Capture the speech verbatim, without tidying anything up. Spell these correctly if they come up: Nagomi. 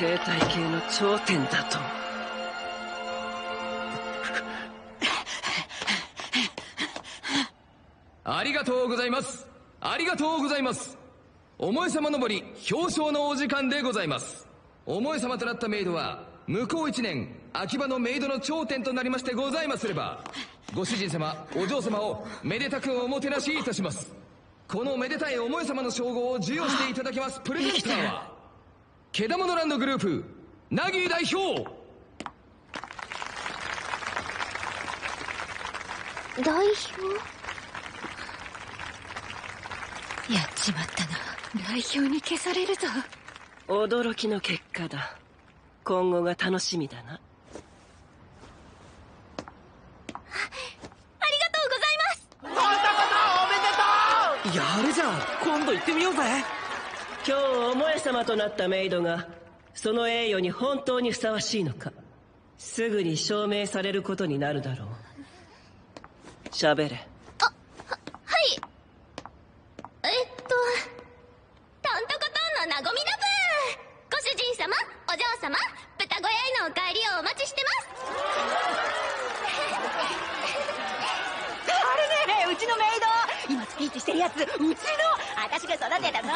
生態系の頂点だと。ありがとうございます。ありがとうございます。お萌え様のぼり表彰のお時間でございます。お萌え様となったメイドは向こう一年秋葉のメイドの頂点となりましてございますれば、ご主人様お嬢様をめでたくおもてなしいたします。このめでたいお萌え様の称号を授与していただきます。プレゼンターはけだものランドグループナギー代表。代表？やっちまったな。代表に消されると。驚きの結果だ。今後が楽しみだな。ありがとうございます。そんなことおめでとう。やるじゃん。今度行ってみようぜ。今日お萌様となったメイドがその栄誉に本当にふさわしいのか、すぐに証明されることになるだろう。喋れ。あ、は、はい。えっと、トントコトンのなごみだぶー。ご主人様、お嬢様、豚小屋へのお帰りをお待ちしてます。あれね、うちのメイド。今スピーチしてるやつ、うちの、私が育てたの。